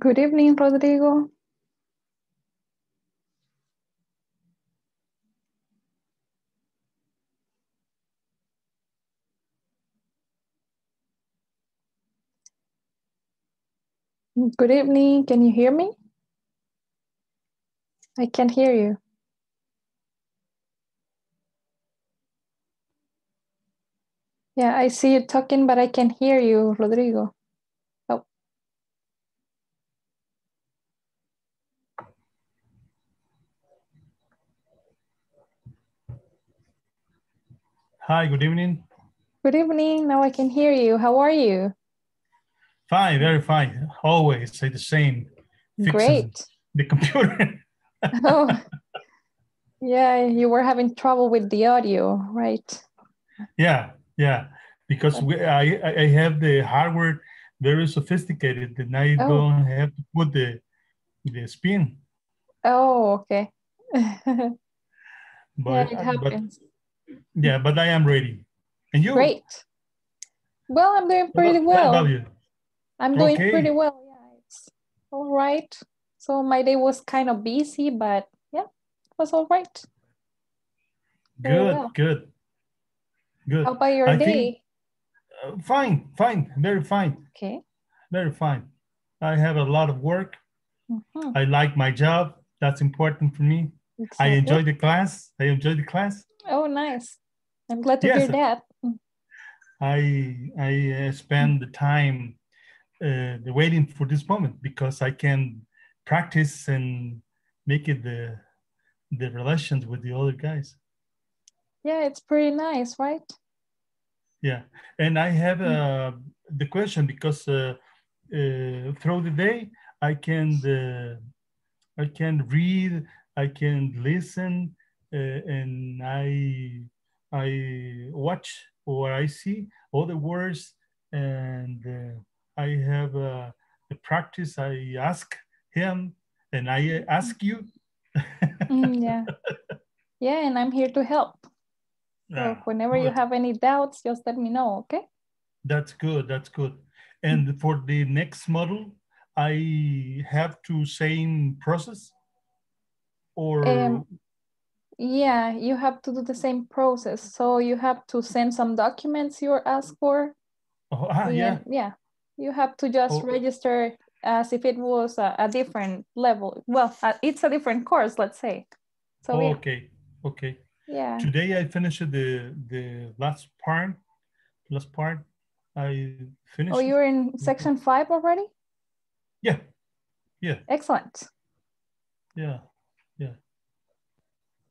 Good evening, Rodrigo. Good evening, can you hear me? I can't hear you. Yeah, I see you talking, but I can't hear you, Rodrigo. Oh. Hi, good evening. Good evening, now I can hear you. How are you? Fine, very fine. Always say the same. Great. The computer. Oh, yeah, you were having trouble with the audio, right? Yeah, yeah, because I have the hardware very sophisticated, and I don't have to put the spin. Oh, okay. But, yeah, it happens. But, yeah, but I am ready. And you? Great. Well, I'm doing pretty well. How about you? I'm doing pretty well, yeah, it's all right. So my day was kind of busy, but yeah, it was all right. Good. How about your day? Think, fine, very fine. Okay. Very fine. I have a lot of work. Mm-hmm. I like my job. That's important for me. Exactly. I enjoy the class. Oh, nice. I'm glad to hear that. I spend the time waiting for this moment because I can practice and make it the relations with the other guys. Yeah, it's pretty nice, right? Yeah, and I have the question because through the day I can read, I can listen, and I watch or I see other words and. I have the practice, I ask him and I ask you. Yeah, and I'm here to help. Yeah, so whenever you have any doubts, just let me know, okay? That's good. And for the next module, I have to same process or? Yeah, you have to do the same process. So you have to send some documents you are asked for. Oh, yeah. You have to just register as if it was a different level. Well, it's a different course, let's say. So okay. Yeah. Today I finished the last part. I finished. Oh, you're in section 5 already? Yeah. Excellent. Yeah.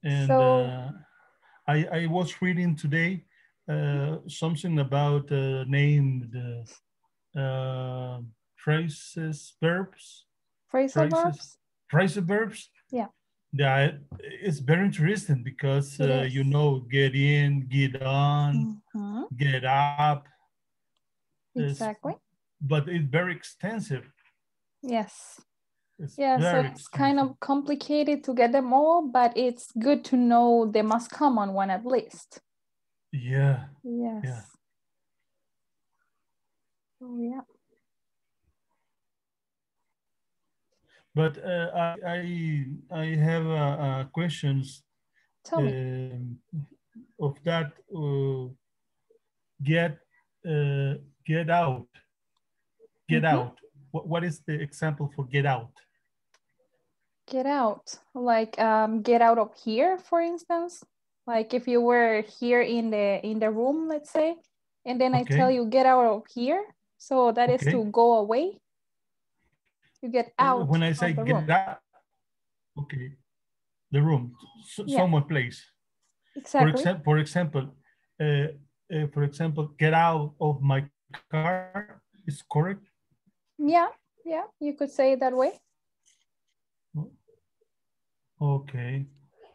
And so, I was reading today something about named. Phrasal verbs. Yeah. Yeah, it's very interesting because you know, get in, get on, get up. Exactly. But it's very extensive. Yes. It's kind of complicated to get them all, but it's good to know the most common one at least. Yeah. Yes. Yeah. Oh, yeah. But I have questions. Tell me. Of that get out. Get out. What is the example for get out? Get out, like get out of here, for instance. Like if you were here in the room, let's say, and then I tell you get out of here. So that is to go away. You get out. When I say get out, the room, someone, place. Exactly. For example, get out of my car is correct. Yeah, you could say it that way. Okay.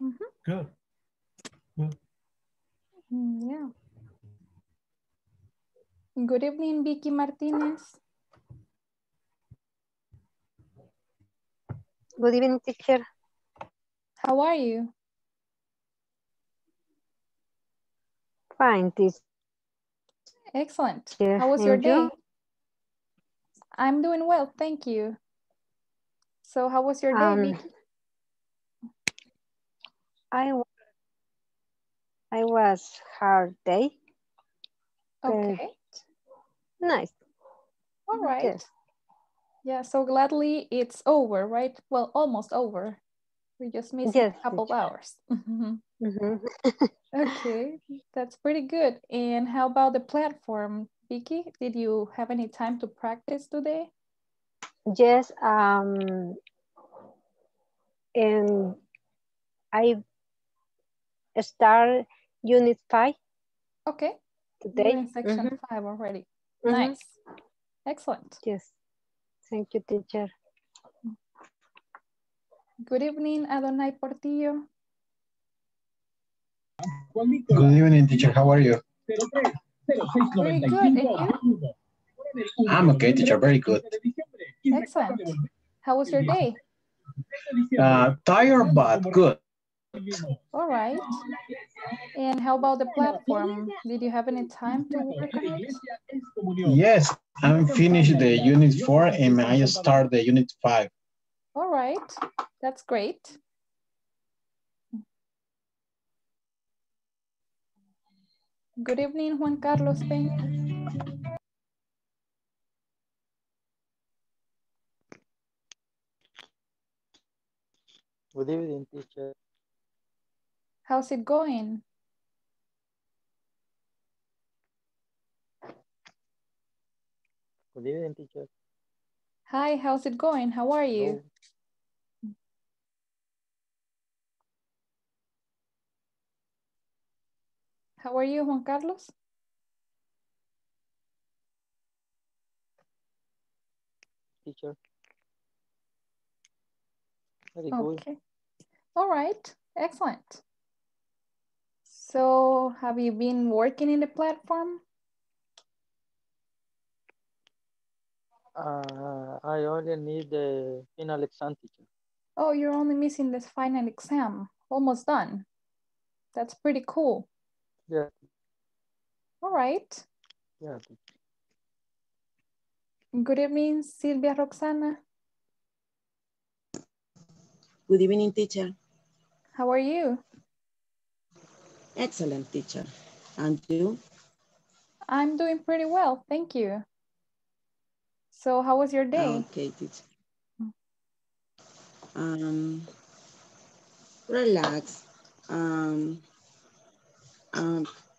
Mm-hmm. Good. Yeah. Good evening, Vicky Martinez. Good evening, teacher. How are you? Fine, teacher. Excellent. How was your day? I'm doing well, thank you. So how was your day, Vicky? I was hard day. Okay. Nice. All right. Yes. Yeah, so gladly it's over, right? Well, almost over. We just missed a couple of hours. Okay, that's pretty good. And how about the platform, Vicky? Did you have any time to practice today? Yes, and I start unit 5. Okay, today. You're in section 5 already. Nice, excellent. Yes, thank you, teacher. Good evening, Adonai Portillo. Good evening, teacher. How are you? Very good. And you? I'm okay, teacher. Very good. Excellent. How was your day? Tired, but good. All right. And how about the platform? Did you have any time to work on it? Yes, I'm finished the unit 4 and I start the unit 5. All right, that's great. Good evening, Juan Carlos. Good evening, teacher. How's it going? Good evening, teacher. Hi, how's it going? How are you? How are you, Juan Carlos? Teacher. Very good. Okay. All right. Excellent. So, have you been working in the platform? I only need the final exam, teacher. Oh, you're only missing this final exam. Almost done. That's pretty cool. Yeah. All right. Yeah. Good evening, Silvia Roxana. Good evening, teacher. How are you? Excellent, teacher. And you? I'm doing pretty well, thank you. So how was your day? Okay, teacher. Relax.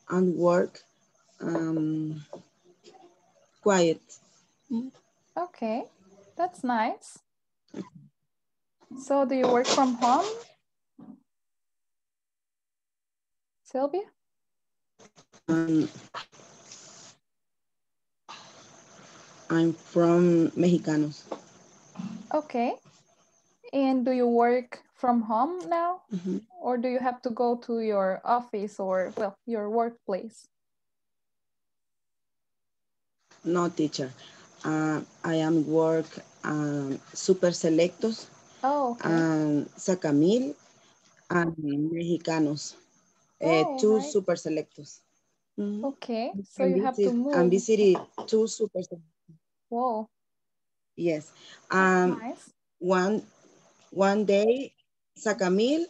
And work. Quiet. Okay, that's nice. So do you work from home, Sylvia? I'm from Mexicanos. Okay. And do you work from home now? Or do you have to go to your office or, well, your workplace? No, teacher. I am work Super Selectos, Sacamil, and Mexicanos. Two right. Super Selectos. Okay, so and you have to move. I'm visiting two Super Selectos. Whoa. Yes. Nice. One day Sacamil,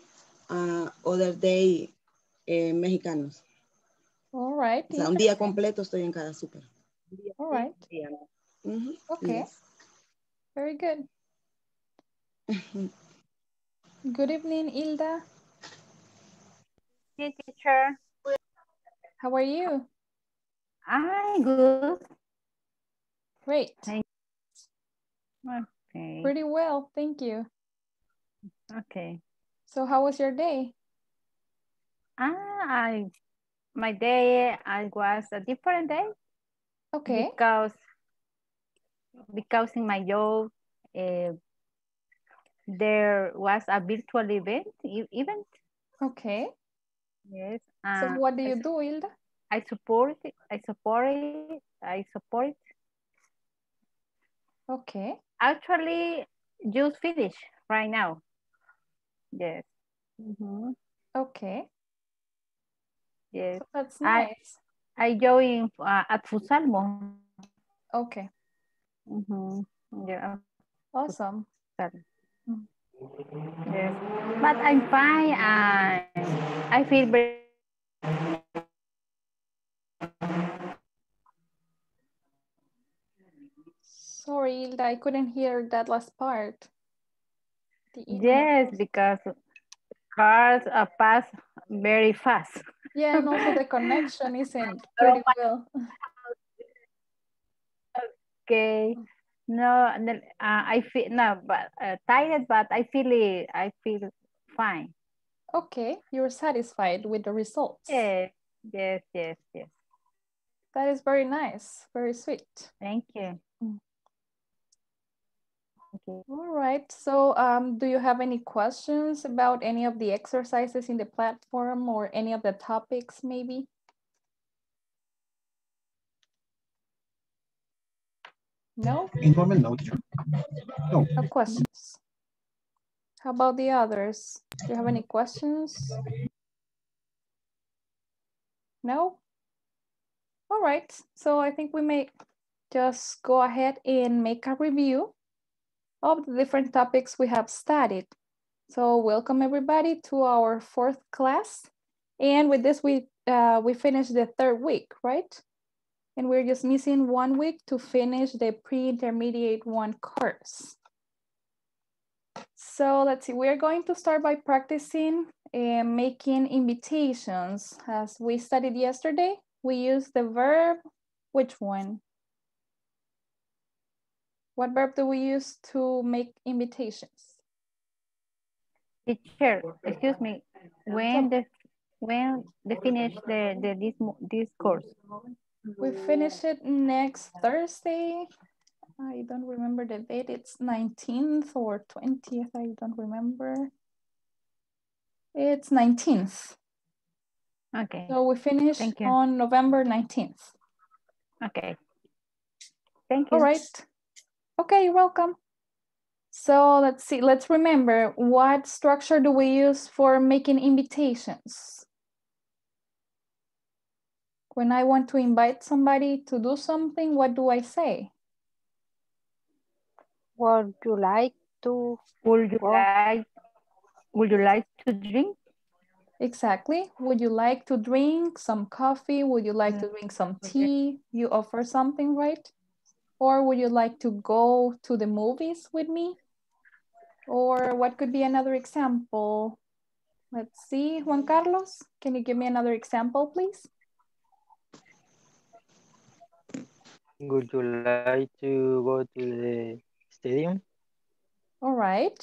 other day Mexicanos. All right. O sea, un día completo estoy en cada super. All right. Okay. Yes. Very good. Good evening, Hilda. Hey, teacher. How are you? I'm good. Great. Okay. Pretty well, thank you. Okay. So how was your day? My day, I was a different day. Okay. Because in my job, there was a virtual event. Okay. Yes. So what do you do, Hilda? I support it. Okay. Actually, just finished right now. Yes. Okay. Yes. So that's nice. I joined at Fusalmo. Okay. Yeah. Awesome. Yes, but I'm fine. I feel very. Sorry, Hilda, I couldn't hear that last part. Yes, because cars pass very fast. Yeah, and also the connection isn't pretty well. Okay. No, I feel no, but tired, but I feel fine. Okay, you're satisfied with the results. Yes, yes, yes, yes. That is very nice, very sweet. Thank you. Okay. All right. So, do you have any questions about any of the exercises in the platform or any of the topics, maybe? No? In the moment, no. No. No questions. How about the others? Do you have any questions? No? All right. So I think we may just go ahead and make a review of the different topics we have studied. So welcome everybody to our fourth class. And with this, we finished the third week, right? And we're just missing 1 week to finish the pre-intermediate one course. So let's see, we're going to start by practicing and making invitations. As we studied yesterday, we used the verb, which one? What verb do we use to make invitations? Teacher, excuse me, when they finish this course? We finish it next Thursday. I don't remember the date. It's 19th or 20th. I don't remember. It's 19th. Okay. So we finish on November 19th. Okay. Thank you. All right. Okay, you're welcome. So let's see. Let's remember, what structure do we use for making invitations? When I want to invite somebody to do something, what do I say? Would you like to drink? Exactly. Would you like to drink some coffee? Would you like to drink some tea? You offer something, right? Or would you like to go to the movies with me? Or what could be another example? Let's see, Juan Carlos, can you give me another example, please? Would you like to go to the stadium? All right,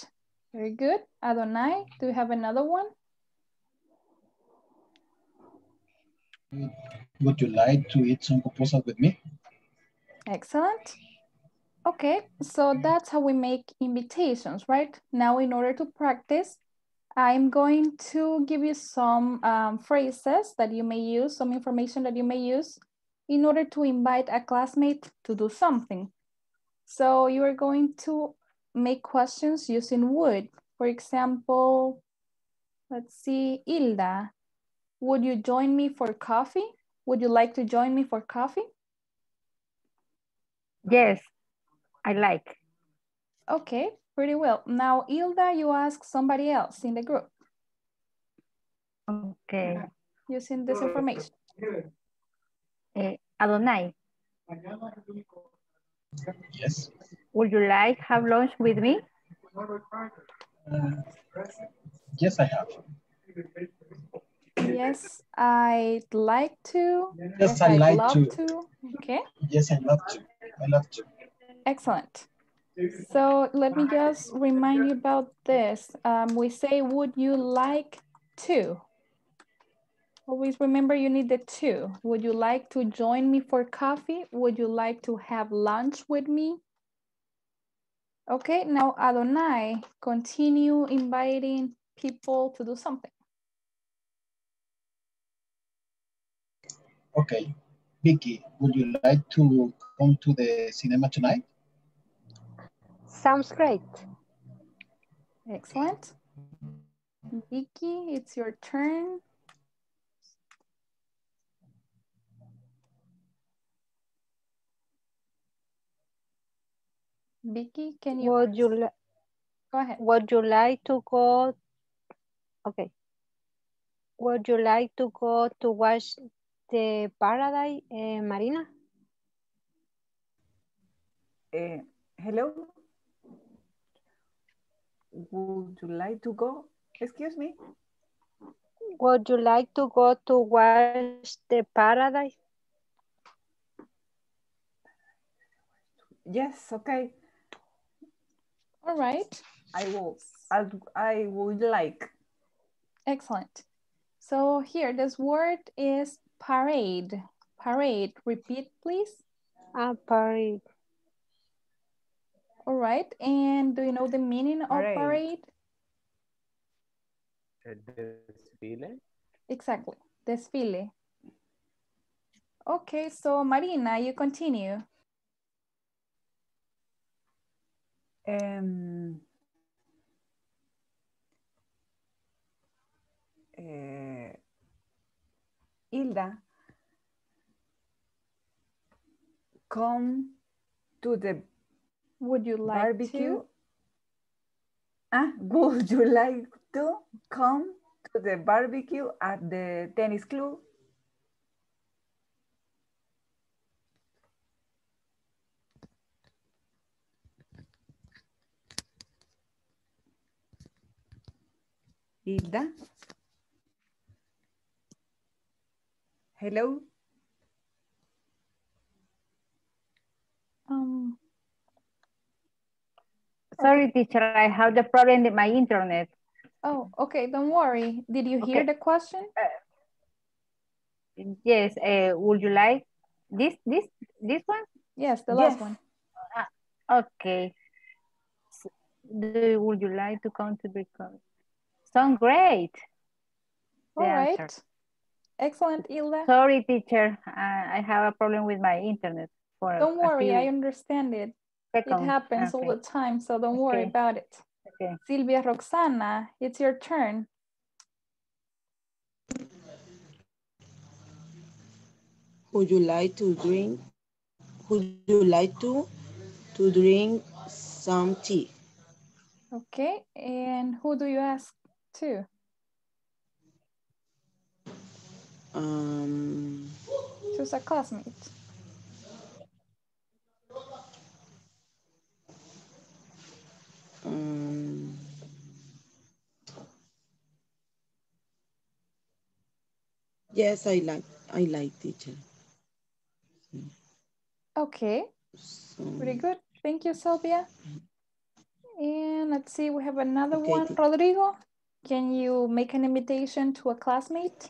very good. Adonai, do you have another one? Would you like to eat some pupusas with me? Excellent. Okay, so that's how we make invitations, right? Now, in order to practice, I'm going to give you some phrases that you may use, some information that you may use in order to invite a classmate to do something. So you are going to make questions using would. For example, let's see, Hilda, would you join me for coffee? Would you like to join me for coffee? Yes, I like. Okay, pretty well. Now, Hilda, you ask somebody else in the group. Okay. Using this information. Adonai. Yes. Would you like to have lunch with me? Yes, I have. Yes, I'd like to. Yes, I like to. Okay. Yes, I love to. I love to. Excellent. So let me just remind you about this. We say, would you like to? Always remember you need the two. Would you like to join me for coffee? Would you like to have lunch with me? Okay, now Adonai, continue inviting people to do something. Okay, Vicky, would you like to come to the cinema tonight? Sounds great. Excellent. Vicky, it's your turn. Vicky, can you? Would you Go ahead. Would you like to go? Okay. Would you like to go to watch the paradise, Marina? Hello? Would you like to go? Excuse me? Would you like to go to watch the paradise? Yes, okay. All right. I would like. Excellent. So here, this word is parade. Parade, repeat please. Parade. All right, and do you know the meaning of parade? Desfile. Exactly, desfile. Okay, so Marina, you continue. Hilda, come to the barbecue? Would you like to come to the barbecue at the tennis club? Hilda? Hello? Sorry, teacher, I have the problem with my internet. Oh, okay, don't worry. Did you hear the question? Yes, would you like this one? Yes, the last one. Okay. So, would you like to come to the country? Sound great. All right. Answer. Excellent, Hilda. Sorry, teacher. I have a problem with my internet. Don't worry, I understand it. Second. It happens all the time, so don't worry about it. Okay. Silvia Roxana, it's your turn. Would you like to drink? Would you like to drink some tea? Okay, and who do you ask to? To a classmate. Yes, I like teacher. Okay, pretty good. Thank you, Sylvia. And let's see, we have another one. Rodrigo, can you make an invitation to a classmate?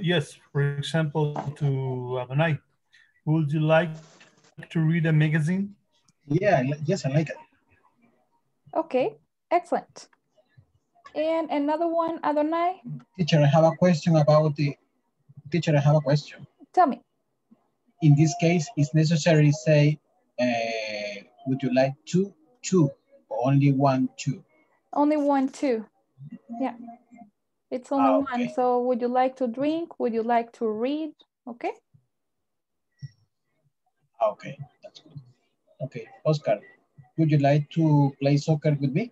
Yes, for example, to Adonai. Would you like to read a magazine? Yeah, yes, I like it. Okay, excellent. And another one, Adonai. Teacher, I have a question about the... Teacher, I have a question. Tell me. In this case, it's necessary say, would you like two, or only 1, 2? Only 1, 2, yeah. It's only one, so would you like to drink? Would you like to read? Okay. Okay, that's good. Okay, Oscar, would you like to play soccer with me?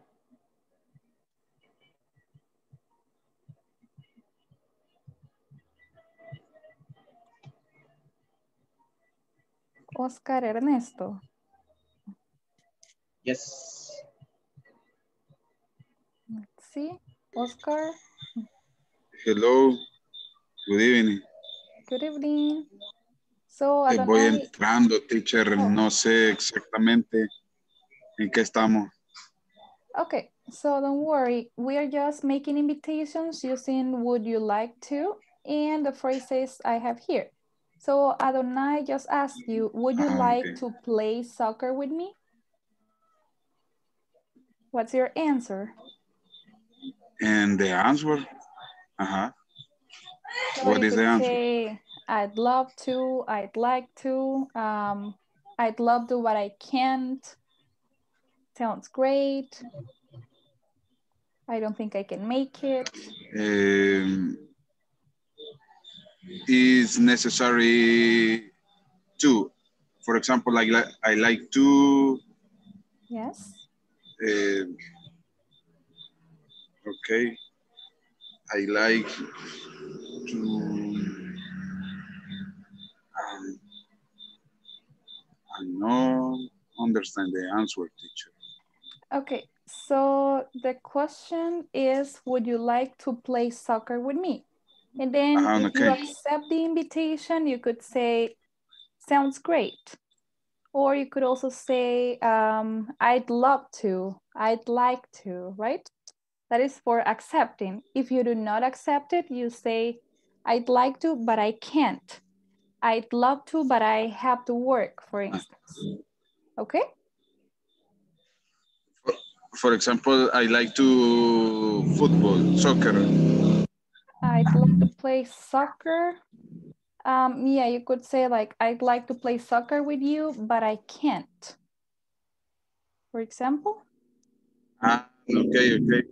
Oscar Ernesto. Yes. Let's see, Oscar. Hello, good evening. Good evening. So, Adonai... Voy entrando, teacher, no sé exactamente en qué estamos. Okay, so don't worry. We are just making invitations using would you like to and the phrases I have here. So Adonai just asked you, would you like to play soccer with me? What's your answer? And the answer? So what is the answer? Say, I'd love to, I'd like to, I'd love to, but I can't. Sounds great. I don't think I can make it. Is necessary to For example, like I like to. Yes. Okay. I like to. I not understand the answer, teacher. Okay, so the question is, would you like to play soccer with me? And then if you accept the invitation, you could say, sounds great. Or you could also say, I'd love to, I'd like to, right? That is for accepting. If you do not accept it, you say, I'd like to, but I can't. I'd love to, but I have to work, for instance. Okay? For example, I like to football, soccer. I'd like to play soccer. Yeah, you could say like, I'd like to play soccer with you, but I can't. For example? Okay, okay.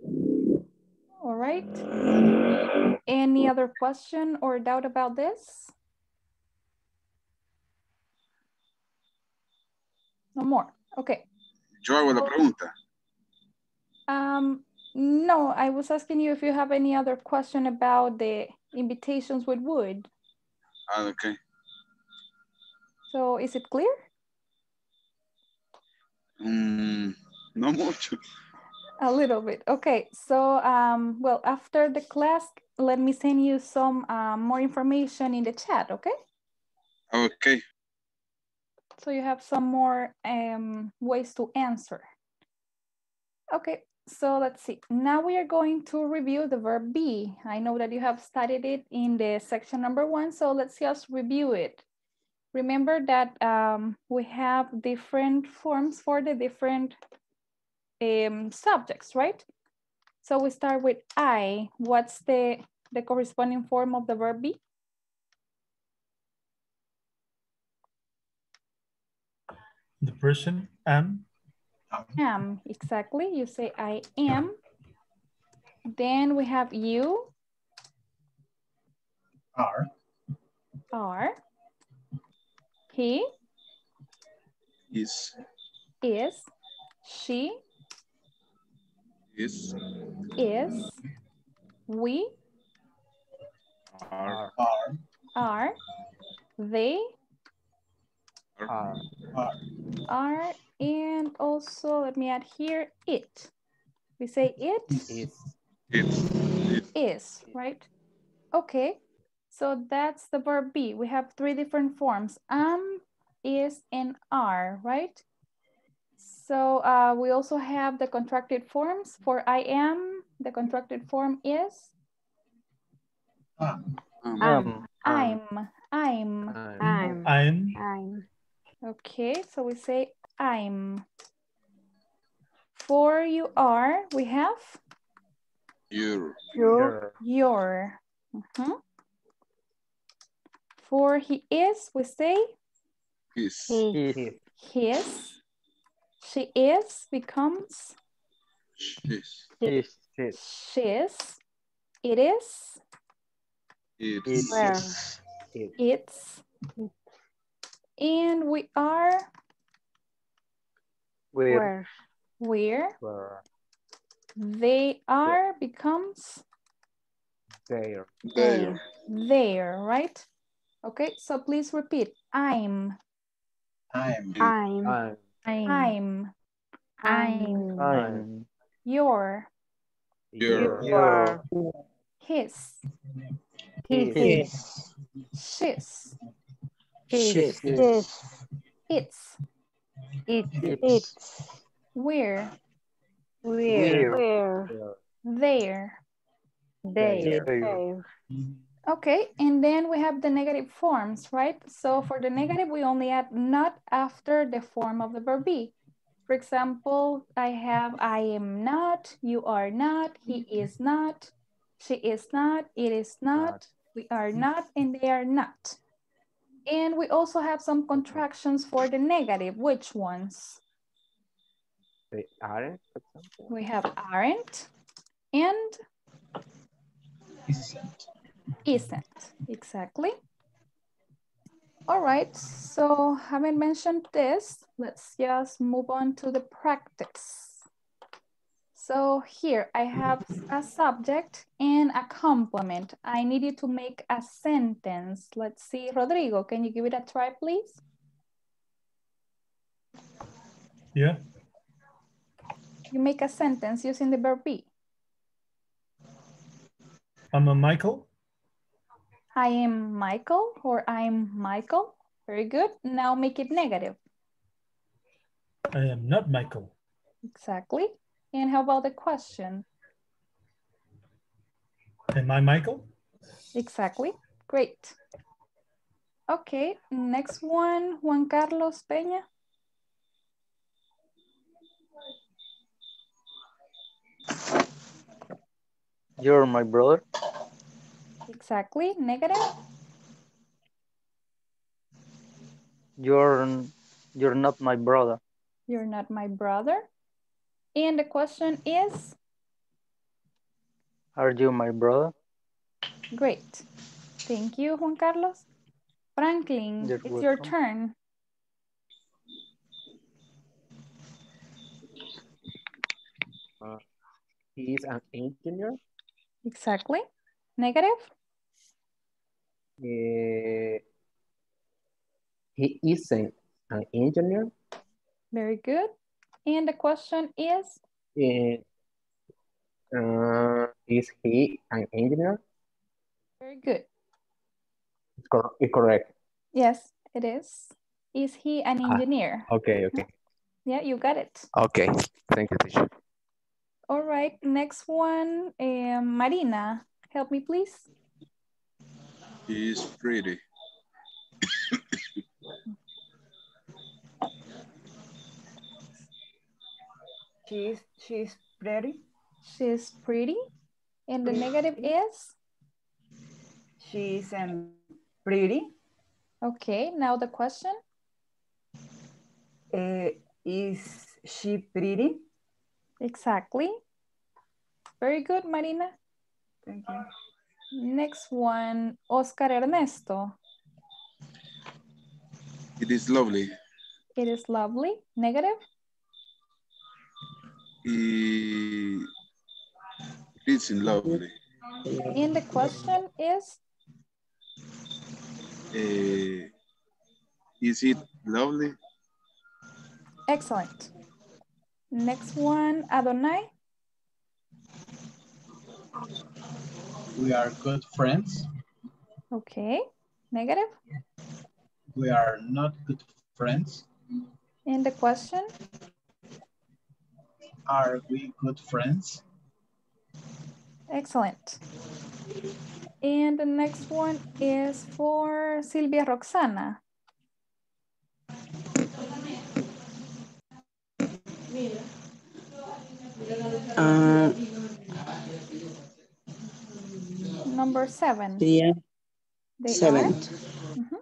All right. Any other question or doubt about this? No more, okay. Yo hago la pregunta. No, I was asking you if you have any other question about the invitations with would. Okay. So is it clear? No much. A little bit, okay. So, well, after the class, let me send you some more information in the chat, okay? Okay. So you have some more ways to answer. Okay, so let's see. Now we are going to review the verb be. I know that you have studied it in the section number 1, so let's just review it. Remember that we have different forms for the different subjects, right? So we start with I. What's the corresponding form of the verb be? The person am. Am, exactly. You say I am. Then we have you. Are. Are. He. Is. Is. She. Is. Is. We. Are. Are. They. Are, and also let me add here it. We say it is. It is, right? Okay, so that's the verb be. We have 3 different forms: am, is, and are, right? So we also have the contracted forms. For I am, the contracted form is I'm. Okay, so we say I'm. For you are, we have? Your. For he is, we say? His. She is becomes? She's. It is? It's. And we are where they are becomes there, right? Okay, so please repeat. I'm. Your. His. She's. It's. We're. There. Okay, and then we have the negative forms, right? So for the negative, we only add not after the form of the verb be. For example, I have I am not, you are not, he is not, she is not, it is not, we are not, and they are not. And we also have some contractions for the negative. Which ones? They aren't, for example. We have aren't and isn't. Exactly. All right, so having mentioned this, let's just move on to the practice. So here I have a subject and a complement. I need you to make a sentence. Let's see, Rodrigo, can you give it a try, please? Yeah. You make a sentence using the verb be. I'm a Michael. I am Michael, or I'm Michael. Very good. Now make it negative. I am not Michael. Exactly. And how about the question? Am I Michael? Exactly. Great. Okay, next one, Juan Carlos Peña. You're my brother. Exactly. Negative. You're not my brother. You're not my brother. And the question is? Are you my brother? Great. Thank you, Juan Carlos. Franklin, it's your turn. He is an engineer. Exactly. Negative. He isn't an engineer. Very good. And the question is? Is he an engineer? Very good. It's correct. Yes, it is. Is he an engineer? Okay, okay. Yeah, you got it. Okay, thank you, teacher. All right, next one, Marina. Help me, please. He is pretty. She's pretty. She's pretty. And the negative is? She's pretty. Okay, now the question. Is she pretty? Exactly. Very good, Marina. Thank you. Next one, Oscar Ernesto. It is lovely. It is lovely. Negative? It's lovely. And the question is? Is it lovely? Excellent. Next one, Adonai. We are good friends. Okay. Negative? We are not good friends. And the question? Are we good friends? Excellent. And the next one is for Silvia Roxana. Number 7. Yeah. They are. Mm-hmm.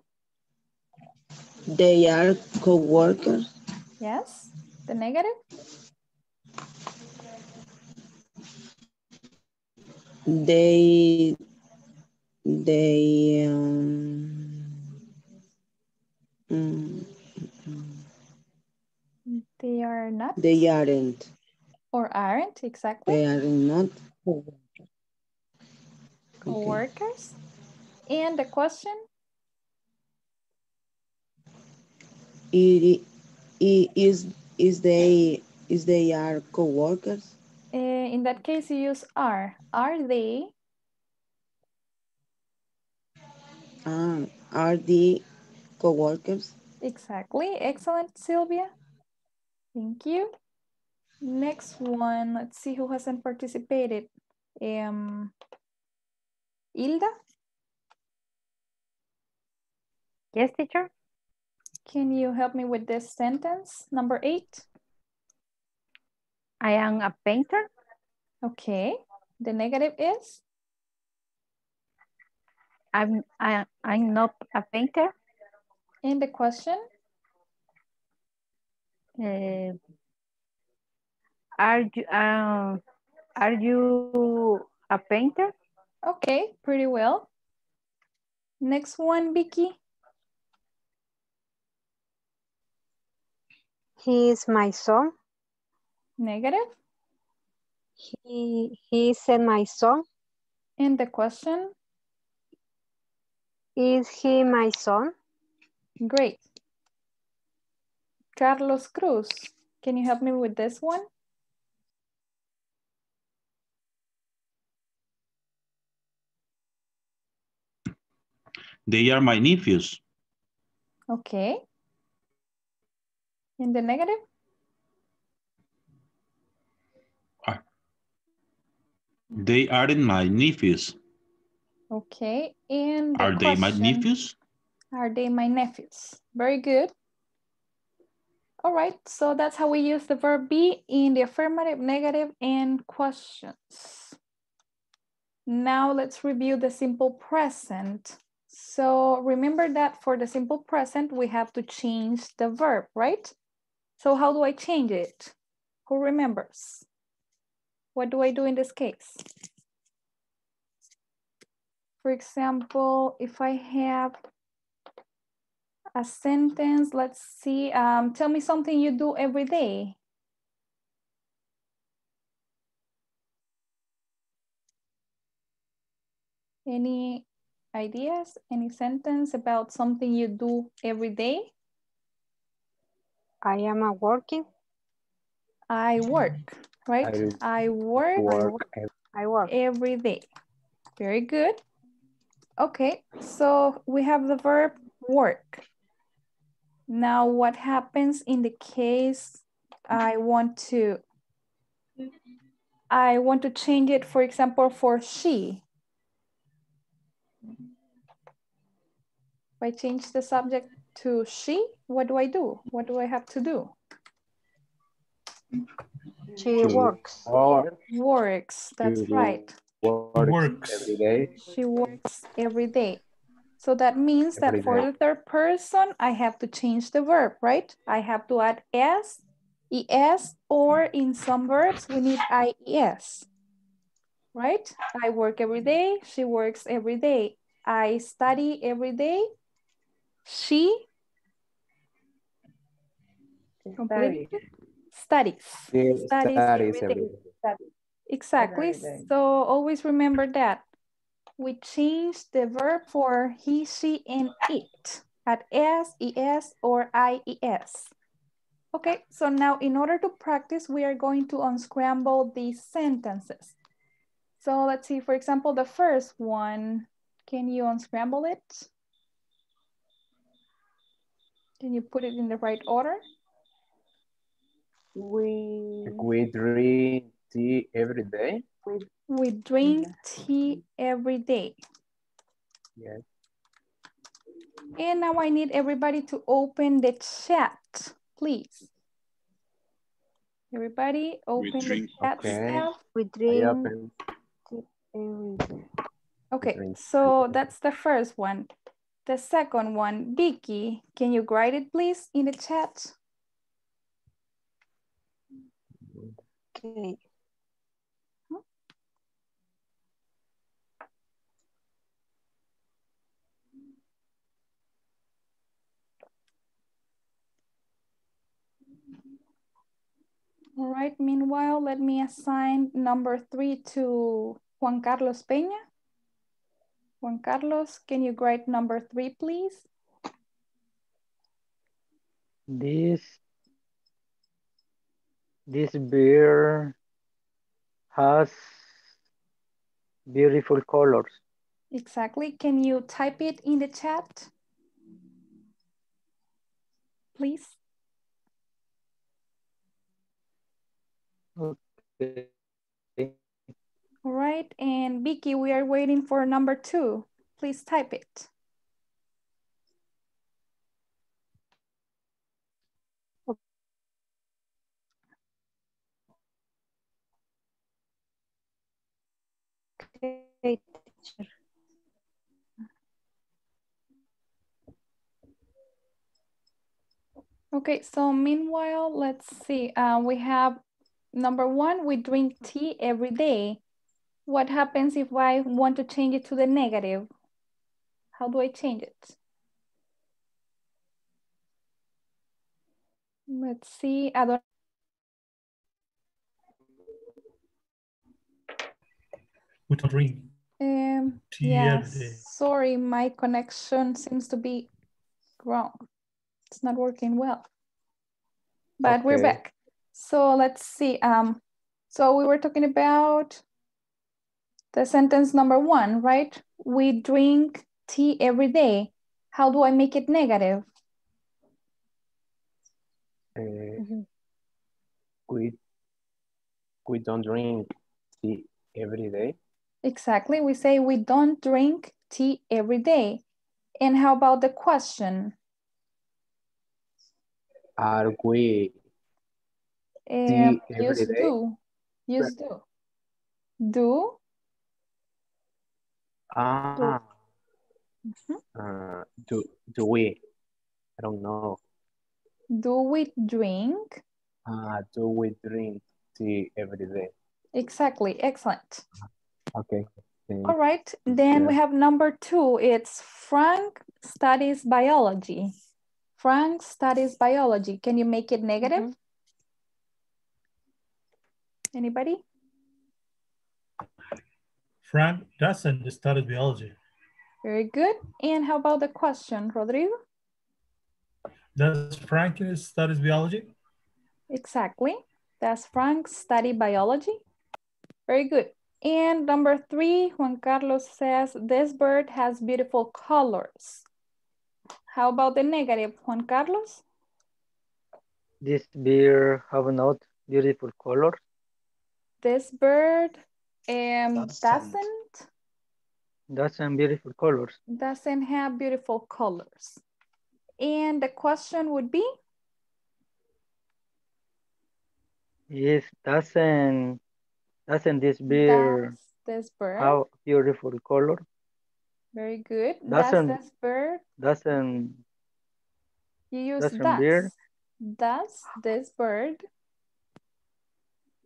They are co-workers. Yes. The negative? They are not. They aren't. Or aren't, exactly. They are not co-workers. Okay. And the question? Is they are co-workers? In that case, you use are. Are they? Are they co-workers? Exactly. Excellent, Silvia. Thank you. Next one, let's see who hasn't participated. Hilda? Yes, teacher. Can you help me with this sentence? Number 8. I am a painter. Okay. The negative is? I'm not a painter. And the question? Are you a painter? Okay, pretty well. Next one, Vicky. He is my son. Negative. He isn't my son. And the question? Is he my son? Great. Carlos Cruz, can you help me with this one? They are my nephews. Okay. And the negative? They aren't my nephews. Okay, and the question, they my nephews? Are they my nephews? Very good. All right, so that's how we use the verb be in the affirmative, negative, and questions. Now let's review the simple present. So remember that for the simple present, we have to change the verb, right? So how do I change it? Who remembers? What do I do in this case? For example, if I have a sentence, let's see, tell me something you do every day. Any ideas, any sentence about something you do every day? I am working. I work. Right? I work every day. Very good. Okay, so we have the verb work. Now what happens in the case I want to change it, for example, for she. If I change the subject to she, what do I do? What do I have to do? She works. Works, that's right. Works every day. She works every day. So that means that for the third person, I have to change the verb, right? I have to add S, ES, or in some verbs, we need IES, right? I work every day. She works every day. I study every day. She completed. Studies. Exactly. So always remember that. We change the verb for he, she, and it at S, ES, or IES. Okay, so now in order to practice, we are going to unscramble these sentences. So let's see, for example, the first one. Can you unscramble it? Can you put it in the right order? We drink tea every day. We drink tea every day. Yes. And now I need everybody to open the chat, please. Everybody open the chat stuff. We drink tea every day. Okay, so that's the first one. The second one, Vicky, can you write it, please, in the chat? Okay. All right, meanwhile, let me assign number 3 to Juan Carlos Peña. Juan Carlos, can you write number 3, please? This beer has beautiful colors. Exactly. Can you type it in the chat, please? Okay. All right. And Vicky, we are waiting for number 2. Please type it. Okay, teacher. Okay, so meanwhile, let's see. We have number 1, we drink tea every day. What happens if I want to change it to the negative? How do I change it? Let's see. Without ring. Yes. Sorry, my connection seems to be wrong. It's not working well. But okay, we're back. So let's see. So we were talking about the sentence number one, right? We drink tea every day. How do I make it negative? We don't drink tea every day. Exactly. We say we don't drink tea every day. And how about the question? Are we tea every day? Use do. Do? Ah. Do. Do we? I don't know. Do we drink? Do we drink tea every day? Exactly. Excellent. Okay. All right. Then we have number two. It's Frank studies biology. Frank studies biology. Can you make it negative? Anybody? Frank doesn't study biology. Very good. And how about the question, Rodrigo? Does Frank study biology? Exactly. Does Frank study biology? Very good. And number three, Juan Carlos says, this bird has beautiful colors. How about the negative, Juan Carlos? This bird have not beautiful colors. This bird doesn't beautiful colors. Doesn't have beautiful colors. And the question would be? Yes, doesn't this bird have beautiful color? Very good. Does this bird? Doesn't. You use does. Does this bird?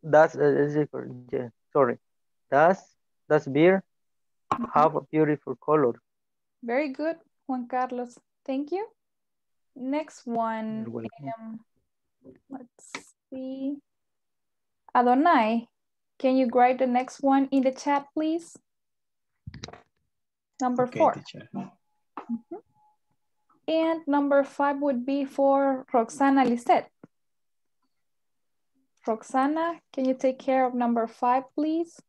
Does beer have a beautiful color? Very good, Juan Carlos. Thank you. Next one. Let's see. Adonai, can you write the next one in the chat, please? Number four. And number five would be for Roxana Lissette. Roxana, can you take care of number five, please?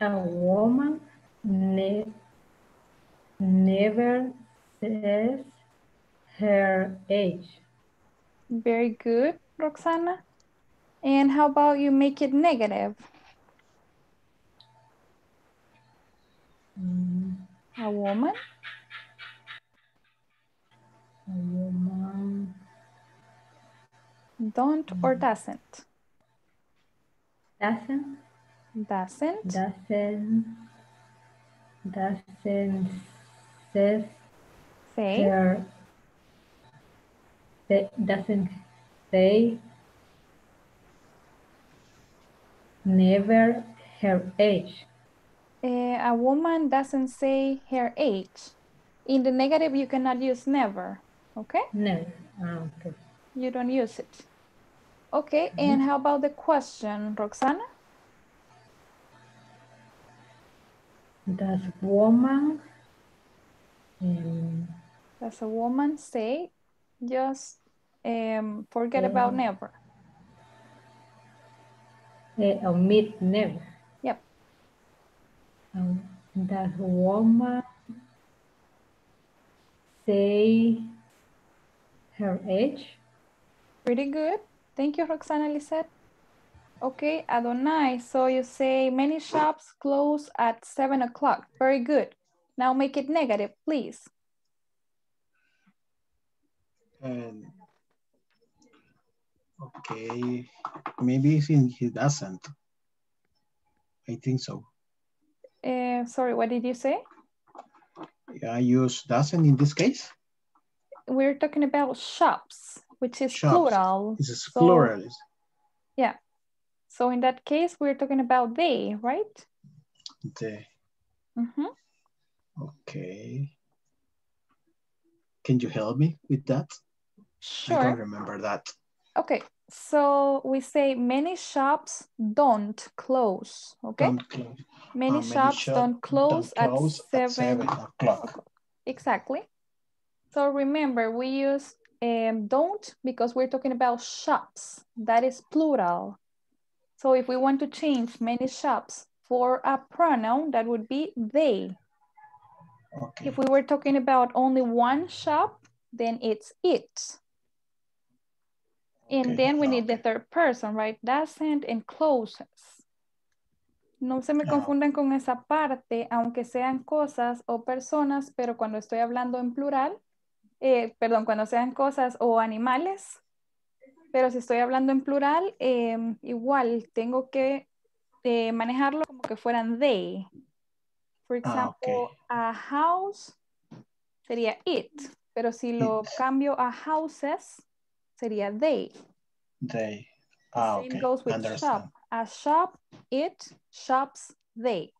A woman never says her age. Very good, Roxana. And how about you make it negative? A woman? A woman. Don't or doesn't? Doesn't. Doesn't say her, doesn't say never her age. A woman doesn't say her age. In the negative, you cannot use never. Okay? Never. Oh, okay. You don't use it. Okay. And how about the question, Roxana? Does a woman say? Just forget about never. Omit never. Yep. Does a woman say her age? Pretty good. Thank you, Roxana Lissette. Okay, Adonai, so you say many shops close at 7 o'clock. Very good. Now make it negative, please. Okay, maybe he doesn't. I think so. Sorry, what did you say? I use doesn't in this case. we're talking about shops, which is shops. Plural. This is so, plural. Yeah. So in that case, we're talking about they, right? They. Mm-hmm. Okay. Can you help me with that? Sure. I don't remember that. Okay. So we say many shops don't close, okay? Don't close. Many shops don't close at 7 o'clock. Exactly. So remember, we use don't because we're talking about shops. That is plural. So if we want to change many shops for a pronoun, that would be they. Okay. If we were talking about only one shop, then it's it. And okay, then we need the third person, right? Doesn't and closes. No se me confundan con esa parte, aunque sean cosas o personas, pero cuando estoy hablando en plural, perdón, cuando sean cosas o animales, pero si estoy hablando en plural, igual tengo que manejarlo como que fueran they. For example, a house sería it, pero si lo cambio a houses, sería they. They. Ah, okay. Same goes with shop. A shop, it, shops, they.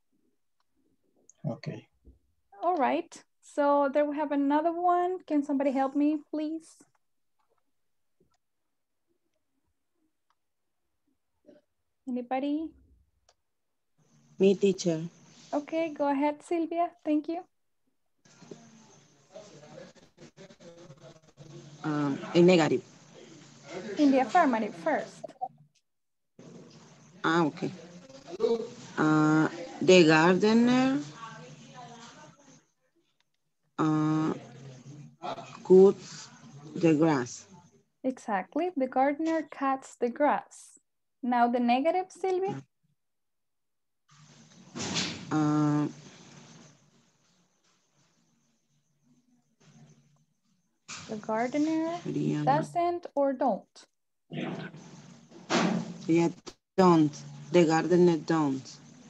Okay. All right. So there we have another one. Can somebody help me, please? Anybody? Me, teacher. Okay, go ahead, Silvia. Thank you. In negative. In the affirmative first. Ah, okay. The gardener cuts the grass. Exactly. The gardener cuts the grass. Now the negative, Sylvia. The gardener doesn't or don't? Yeah, don't. The gardener don't.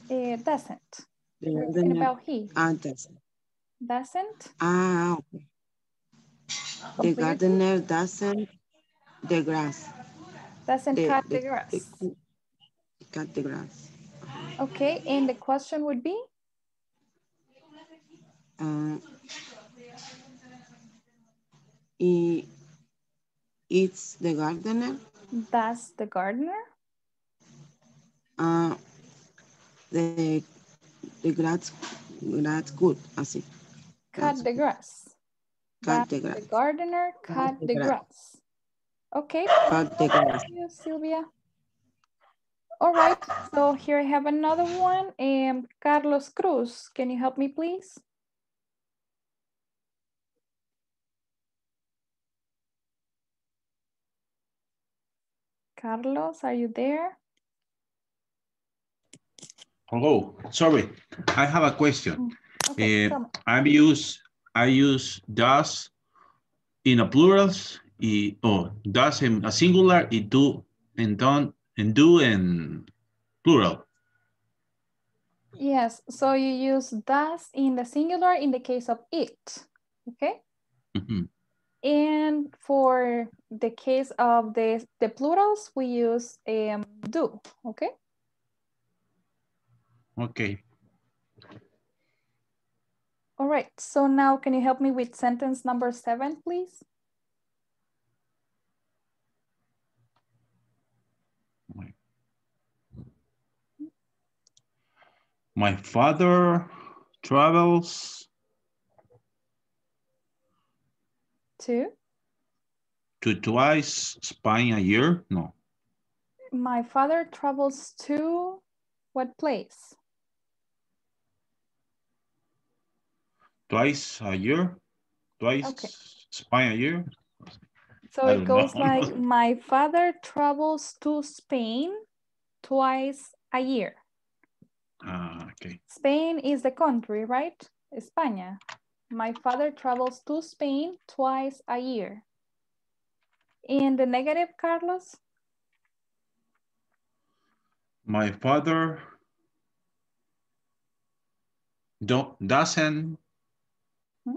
It doesn't. The gardener about he. Doesn't. Doesn't? Ah, okay. The gardener doesn't the grass. Doesn't cut the grass. Cut the grass. Okay, and the question would be? It's the gardener. That's the gardener. The grass good. I see. Cut the grass. Cut the grass. The gardener cut the grass. Okay. Cut the grass. Thank you, Sylvia. All right. So here I have another one. Carlos Cruz, can you help me, please? Carlos, are you there? Hello, sorry, I have a question. Okay, I use does in a plurals, does in a singular, it do and don't and do in plural. Yes, so you use does in the singular in the case of it, okay? Mm-hmm. And for the case of the plurals, we use do, okay? Okay. All right, so now can you help me with sentence number 7, please? My father travels to twice Spain a year? No. My father travels to what place? Twice a year? Twice Spain a year? So it goes like, my father travels to Spain twice a year. Okay. Spain is the country, right? España. My father travels to Spain twice a year. In the negative, Carlos? My father doesn't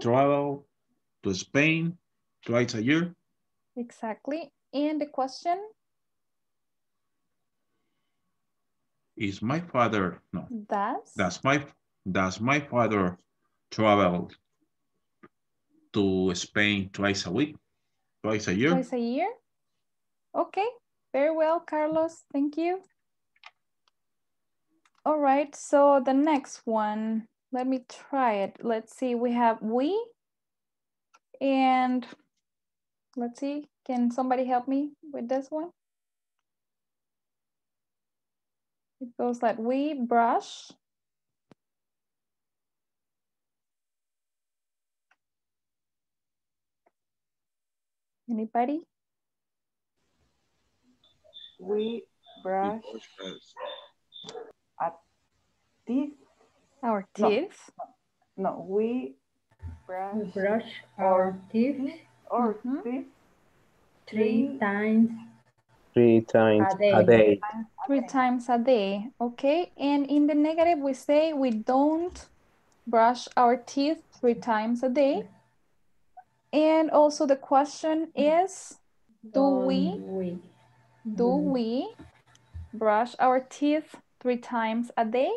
travel to Spain twice a year. Exactly. And the question? Is my father, no. Does my father travel to Spain twice a week? Twice a year? Twice a year. Okay, very well, Carlos, thank you. All right, so the next one, let me try it. Let's see, we have we, and let's see, can somebody help me with this one? It goes like we brush. Anybody? We brush our teeth. Our teeth? No, no. we brush our teeth. Or teeth. Three times a day. Three times a day. Okay. And in the negative, we say we don't brush our teeth 3 times a day. And also the question is, do we brush our teeth 3 times a day?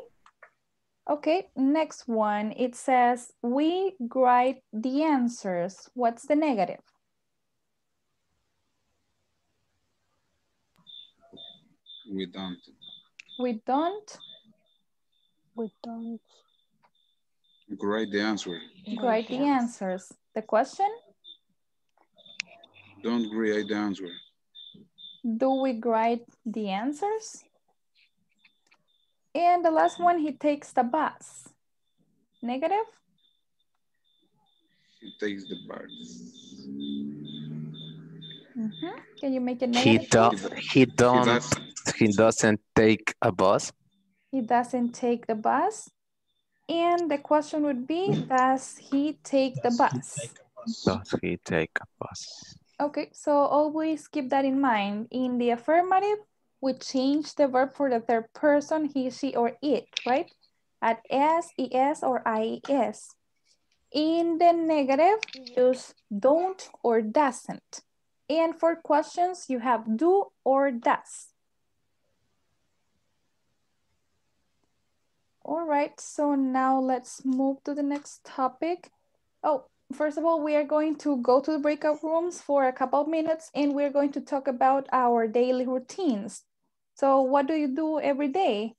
Okay, next one. It says, we write the answers. What's the negative? We don't. We don't. We don't. Write the answer. Write the answers. The question? Don't create the answer. Do we write the answers? And the last one, he takes the bus. Negative? He takes the bus. Mm-hmm. Can you make it negative? He doesn't take a bus. He doesn't take the bus. And the question would be, does he take the bus? Does he take a bus? Okay, so always keep that in mind. In the affirmative, we change the verb for the third person, he, she, or it, right? At S, ES, or IES. In the negative, use don't or doesn't. And for questions, you have do or does. All right, so now let's move to the next topic. Oh, first of all, we are going to go to the breakout rooms for a couple of minutes and we're going to talk about our daily routines. So what do you do every day?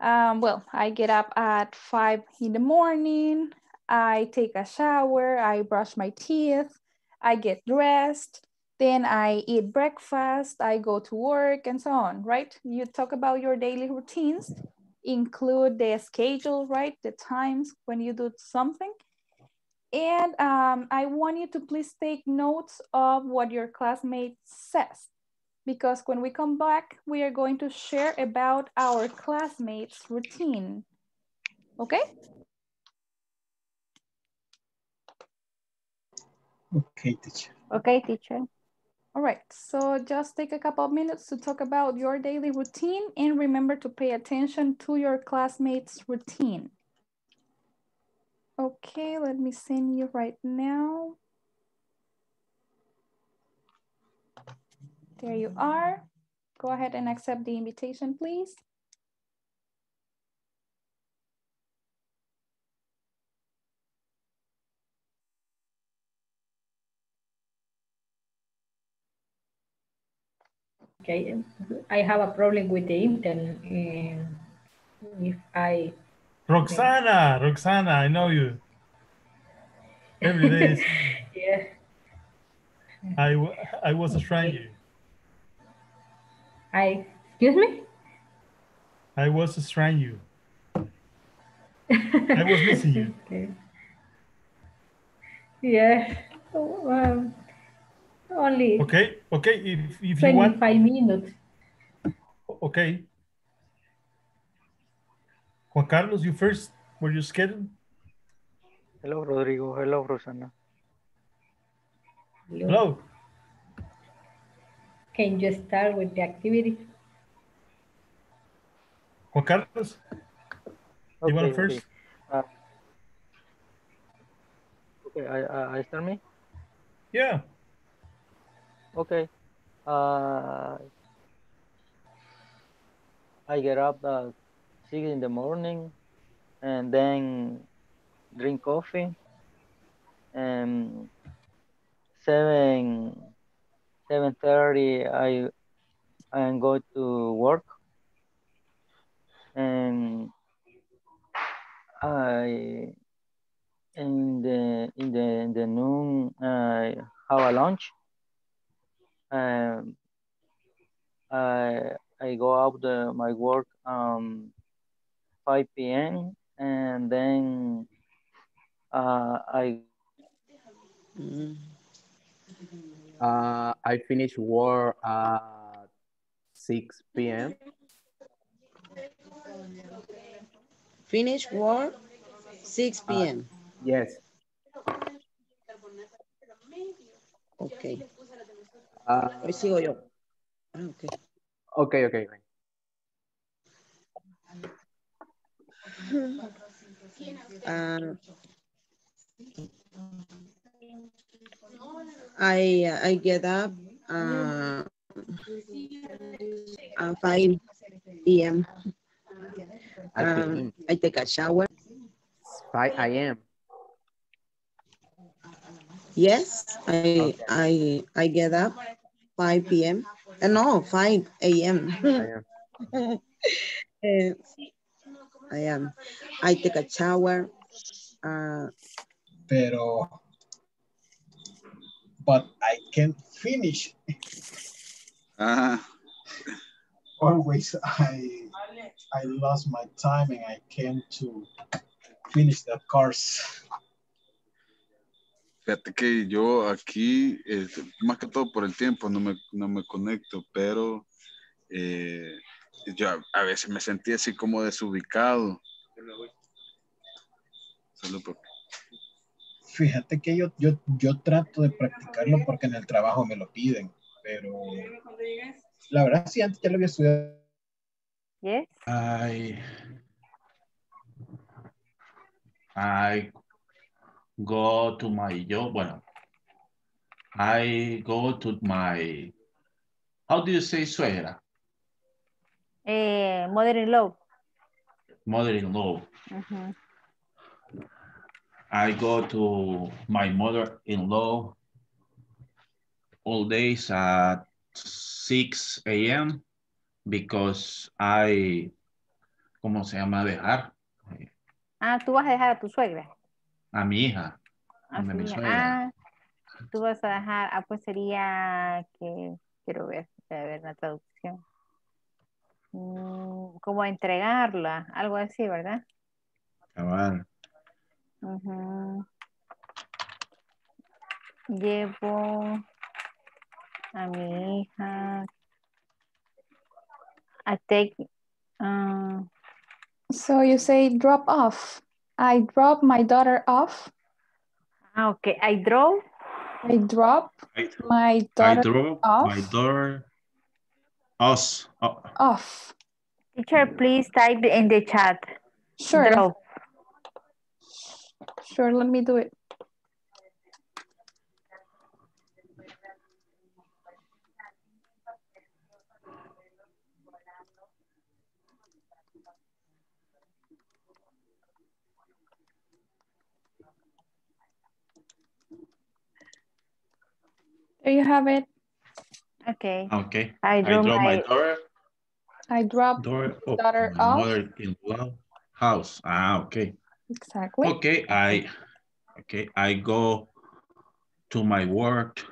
Well, I get up at 5 in the morning. I take a shower, I brush my teeth, I get dressed, then I eat breakfast, I go to work and so on, right? You talk about your daily routines, include the schedule, right? The times when you do something. And I want you to please take notes of what your classmate says, because when we come back, we are going to share about our classmates' routine, okay? Okay, teacher. Okay, teacher. All right, so just take a couple of minutes to talk about your daily routine and remember to pay attention to your classmates' routine. Okay, let me send you right now. There you are. Go ahead and accept the invitation, please. Okay, I have a problem with the internet. If I Roxana, okay. Roxana, I know you. Every day. Yeah. I was a stranger. Excuse me? I was a stranger. I was missing you. Okay. Yeah. Wow. Only. Okay. Okay. If you want. 25 minutes. Okay. Juan Carlos, you first. Were you scheduled? Hello, Rodrigo. Hello, Roxana. Hello. Can you start with the activity? Juan Carlos, okay, you want to first? Okay, I start me? Yeah. Okay. I get up at 6 in the morning and then drink coffee. And 7:30 I go to work, and in the noon I have a lunch. I go out my work 5 p.m. and then I finish work at 6 p.m. Finish work 6 p.m. Yes. Okay. Hoy sigo yo. Okay. Okay, okay. I get up at 5 p.m. I take a shower. 5 a.m. Yes, I okay. I get up 5 p.m. No, 5 a.m. I am. I take a shower. But I can't finish. Always I lost my time and I came to finish the course. Fíjate que yo aquí, más que todo por el tiempo, no me conecto, pero yo a veces me sentí así como desubicado. Solo porque... Fíjate que yo trato de practicarlo porque en el trabajo me lo piden, pero la verdad sí, antes ya lo había estudiado. Yes. I go to my job. Well, I go to my, how do you say suegra? Mother-in-law. Mother-in-law. Mm-hmm. I go to my mother-in-law all days at 6 a.m. because I, ¿cómo se llama? Dejar. Ah, tú vas a dejar a tu suegra. A mi hija. A mi suegra. Ah, tú vas a dejar, ah, pues sería que, quiero ver, a ver la traducción. Como a entregarla, algo así, ¿verdad? Cabal. Uh-huh. Llevo a mi hija. I take. So you say drop off. I drop my daughter off. Okay, I drop my daughter off. My daughter off. Teacher, please type in the chat. Sure. Drop. Sure, let me do it. There you have it. Okay. Okay. I drop my daughter. I drop daughter off. Mother-in-law house. Ah, okay. Exactly. Okay, I go to my work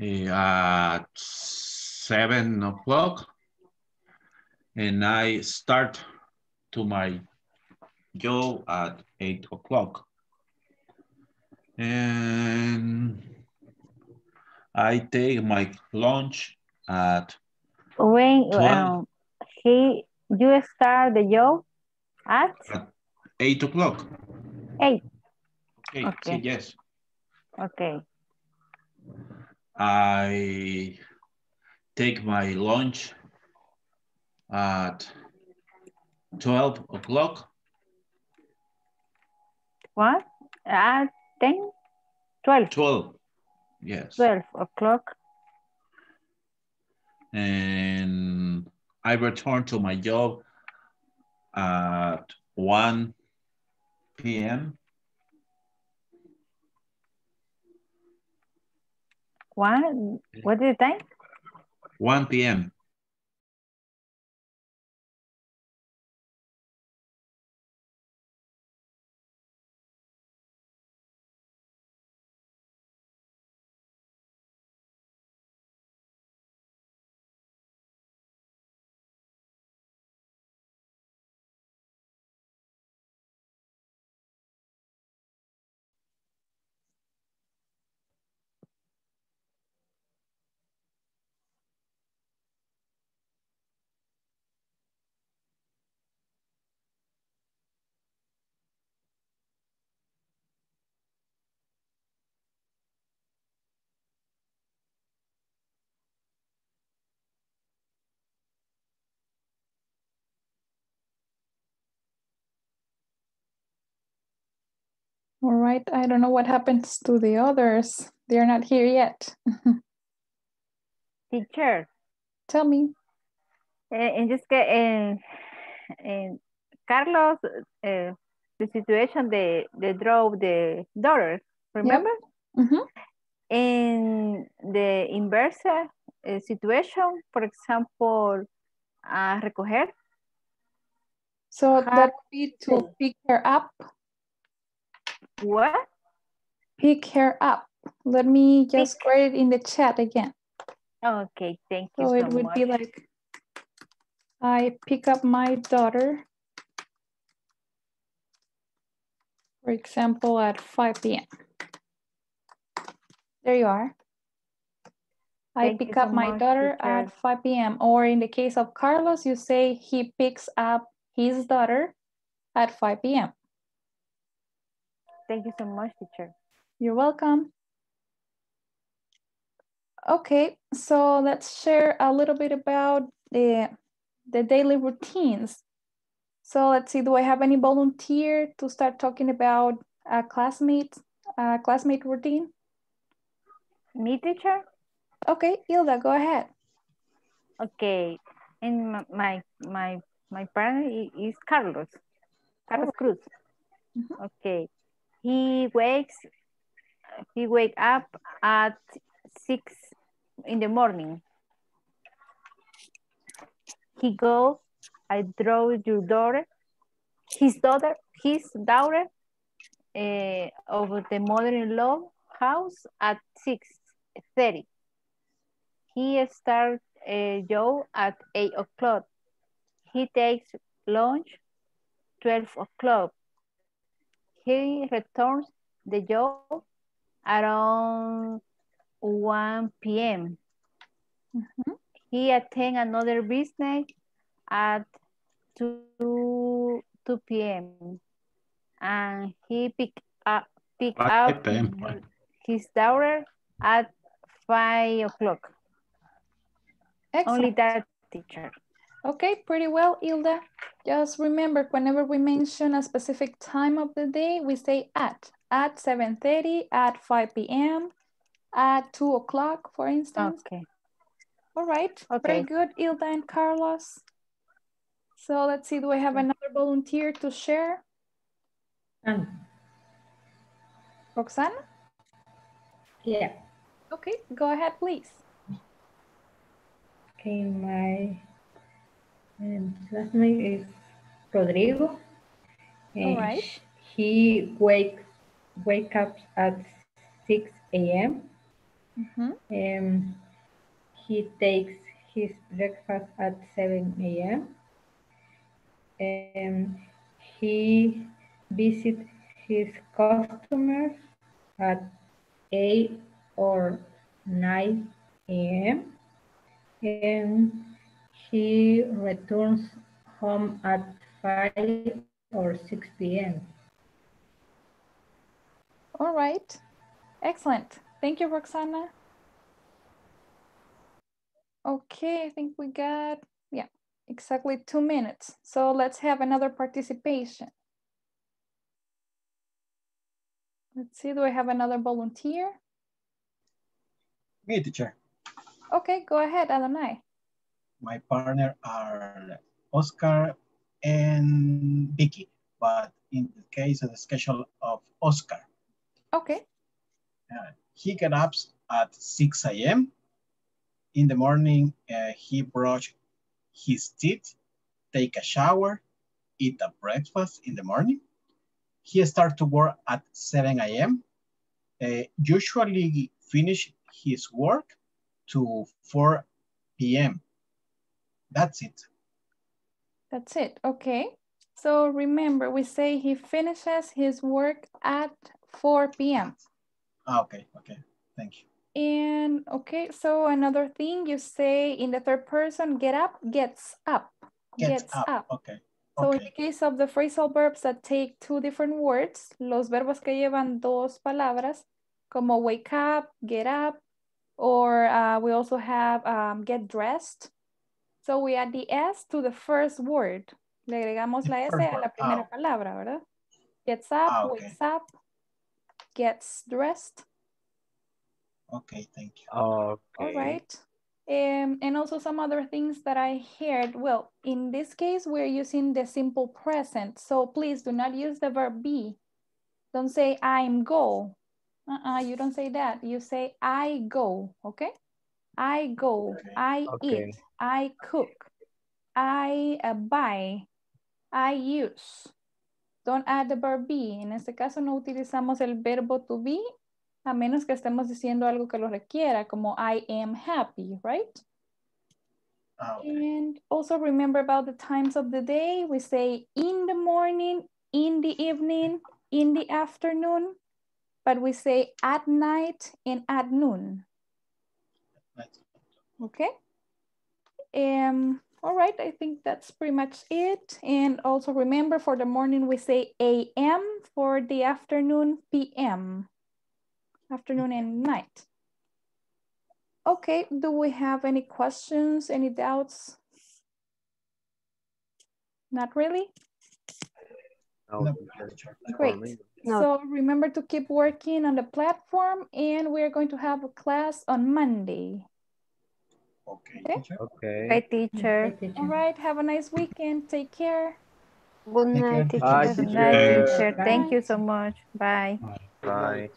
at 7 o'clock, and I start to my job at 8 o'clock, and I take my lunch at when 12. You start the job at 8 o'clock. 8. Okay. Okay. Yes. Okay. I take my lunch at 12 o'clock. What? At 10? 12. 12. Yes. 12 o'clock. and I returned to my job at 1 p.m. 1? What did you think? 1 p.m. All right, I don't know what happens to the others. They're not here yet. Teacher. Tell me. In this case, Carlos, the situation, they drove the daughter, remember? Yep. Mm-hmm. In the inverse situation, for example, recoger. So that would be to pick her up. What? Pick her up. Let me just write it in the chat again. Okay, thank you. So it would be like, I pick up my daughter, for example, at 5 p.m. There you are. I pick up my daughter at 5 p.m. Or in the case of Carlos, you say he picks up his daughter at 5 p.m. Thank you so much, teacher. You're welcome. Okay, so let's share a little bit about the daily routines. So let's see, do I have any volunteer to start talking about a classmate routine? Me, teacher? Okay, Hilda, go ahead. Okay, and my partner is Carlos Cruz. Mm-hmm. Okay. He wakes up at 6 in the morning. He goes, I draw your daughter, his daughter over the mother-in-law house at 6:30. He starts Joe at 8 o'clock. He takes lunch 12 o'clock. He returns the job around 1 p.m. Mm-hmm. He attends another business at 2 p.m. And he pick up his daughter at 5 o'clock. Only that, teacher. Okay, pretty well, Hilda. Just remember, whenever we mention a specific time of the day, we say at 7:30, at 5 p.m., at 2 o'clock, for instance. Okay. All right, very good, Hilda and Carlos. So let's see, do I have another volunteer to share? Roxana? Yeah. Okay, go ahead, please. Okay, my last name is Rodrigo. All right. He wake up at 6 a.m. Mm-hmm. He takes his breakfast at 7 a.m. He visits his customers at 8 or 9 a.m. He returns home at 5 or 6 p.m. All right. Excellent. Thank you, Roxana. Okay, I think we got, yeah, exactly 2 minutes. So let's have another participation. Let's see, do I have another volunteer? Me, teacher. Okay, go ahead, Adonai. My partner are Oscar and Vicky, but in the case of the schedule of Oscar. Okay. He got up at 6 a.m. In the morning, he brushed his teeth, take a shower, eat a breakfast in the morning. He started to work at 7 a.m. Usually finish his work to 4 p.m. That's it. That's it, okay. So remember, we say he finishes his work at 4 p.m. Okay, okay, thank you. And okay, so another thing you say in the third person, get up, gets up. Gets up. Okay. So okay. In the case of the phrasal verbs that take two different words, los verbos que llevan dos palabras, como wake up, get up, or we also have get dressed. So we add the S to the first word. Le agregamos la S a la primera palabra, ¿verdad? Gets up, okay. Wakes up, gets dressed. Okay, thank you. Okay. All right. And also some other things that I heard. Well, in this case, we're using the simple present. So please do not use the verb be. Don't say I'm go. You don't say that. You say I go, okay? I go, okay. I okay. eat, I cook, I buy, I use. Don't add the verb be. En este caso no utilizamos el verbo to be, a menos que estemos diciendo algo que lo requiera, como I am happy, right? Okay. And also remember about the times of the day. We say in the morning, in the evening, in the afternoon, but we say at night and at noon. Okay. All right, I think that's pretty much it. And also remember for the morning, we say AM, for the afternoon, PM. Afternoon and night. Okay, do we have any questions, any doubts? Not really? No. Great. No. So remember to keep working on the platform, and we're going to have a class on Monday. Okay. Teacher. Okay. Hi, teacher. All right, have a nice weekend. Take care. Good night, teacher. Good night, teacher. Thank you so much. Bye. Bye. Bye.